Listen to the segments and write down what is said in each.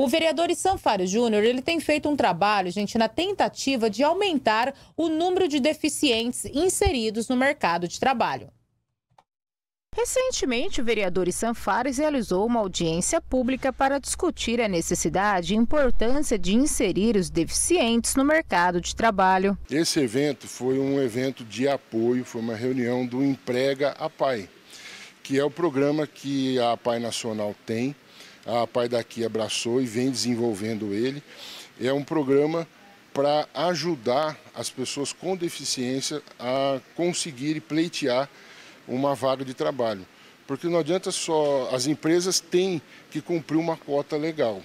O vereador Issam Fares Júnior, ele tem feito um trabalho, gente, na tentativa de aumentar o número de deficientes inseridos no mercado de trabalho. Recentemente, o vereador Issam Fares realizou uma audiência pública para discutir a necessidade e importância de inserir os deficientes no mercado de trabalho. Esse evento foi um evento de apoio, foi uma reunião do Emprega APAE, que é o programa que a APAE Nacional tem. A APAE daqui abraçou e vem desenvolvendo ele. É um programa para ajudar as pessoas com deficiência a conseguir pleitear uma vaga de trabalho, porque não adianta só, as empresas têm que cumprir uma quota legal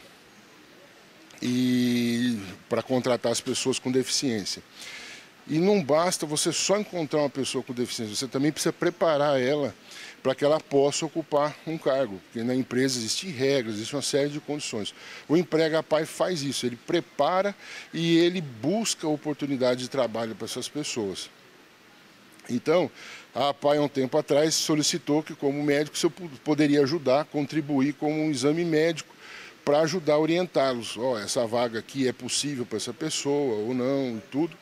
e para contratar as pessoas com deficiência. E não basta você só encontrar uma pessoa com deficiência, você também precisa preparar ela para que ela possa ocupar um cargo, porque na empresa existem regras, existe uma série de condições. O Emprega APAE faz isso, ele prepara e ele busca oportunidade de trabalho para essas pessoas. Então, a APAE, há um tempo atrás, solicitou que, como médico, se eu poderia ajudar, contribuir com um exame médico para ajudar a orientá-los. Ó, essa vaga aqui é possível para essa pessoa ou não, e tudo.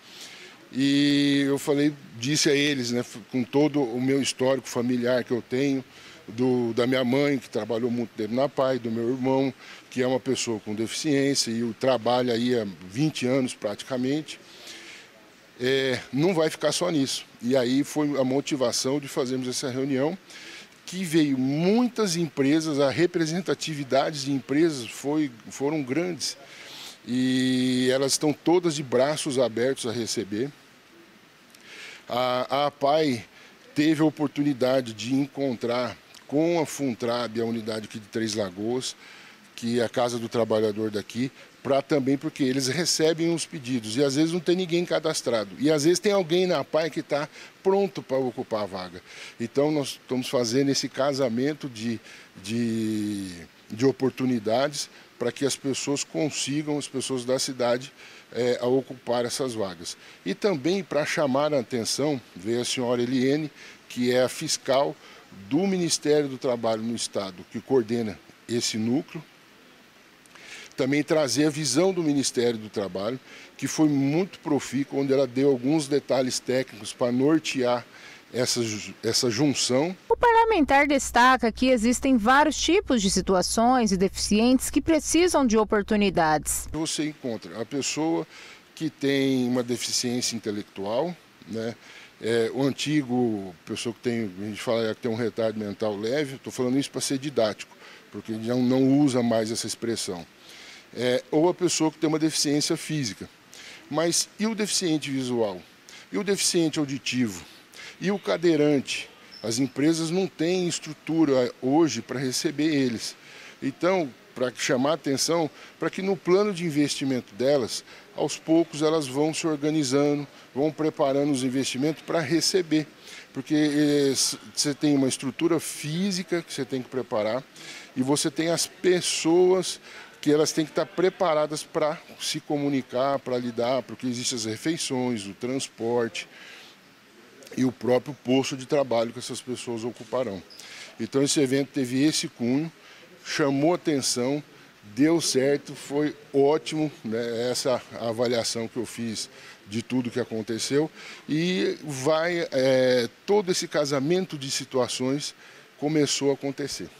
E eu falei, disse a eles, né, com todo o meu histórico familiar que eu tenho, da minha mãe, que trabalhou muito tempo na APAE, do meu irmão, que é uma pessoa com deficiência e o trabalho aí há 20 anos praticamente. Não vai ficar só nisso. E aí foi a motivação de fazermos essa reunião, que veio muitas empresas, a representatividade de empresas foram grandes. E elas estão todas de braços abertos a receber. A APAE teve a oportunidade de encontrar com a Funtrab, a unidade aqui de Três Lagoas, que é a Casa do Trabalhador daqui, para também, porque eles recebem os pedidos e às vezes não tem ninguém cadastrado. E às vezes tem alguém na APAE que está pronto para ocupar a vaga. Então nós estamos fazendo esse casamento de oportunidades para que as pessoas consigam, as pessoas da cidade, a ocupar essas vagas. E também para chamar a atenção, veio a senhora Eliene, que é a fiscal do Ministério do Trabalho no Estado, que coordena esse núcleo, também trazer a visão do Ministério do Trabalho, que foi muito profícua, onde ela deu alguns detalhes técnicos para nortear essa junção. O parlamentar destaca que existem vários tipos de situações e deficientes que precisam de oportunidades. Você encontra a pessoa que tem uma deficiência intelectual, né? O antigo, pessoa que tem, a gente fala que tem um retardo mental leve, estou falando isso para ser didático, porque não usa mais essa expressão. Ou a pessoa que tem uma deficiência física. Mas e o deficiente visual? E o deficiente auditivo? E o cadeirante? As empresas não têm estrutura hoje para receber eles. Então, para chamar atenção, para que no plano de investimento delas, aos poucos elas vão se organizando, vão preparando os investimentos para receber. Porque você tem uma estrutura física que você tem que preparar e você tem as pessoas que elas têm que estar preparadas para se comunicar, para lidar, porque existem as refeições, o transporte e o próprio posto de trabalho que essas pessoas ocuparão. Então esse evento teve esse cunho, chamou atenção, deu certo, foi ótimo, né, essa avaliação que eu fiz de tudo que aconteceu. E todo esse casamento de situações começou a acontecer.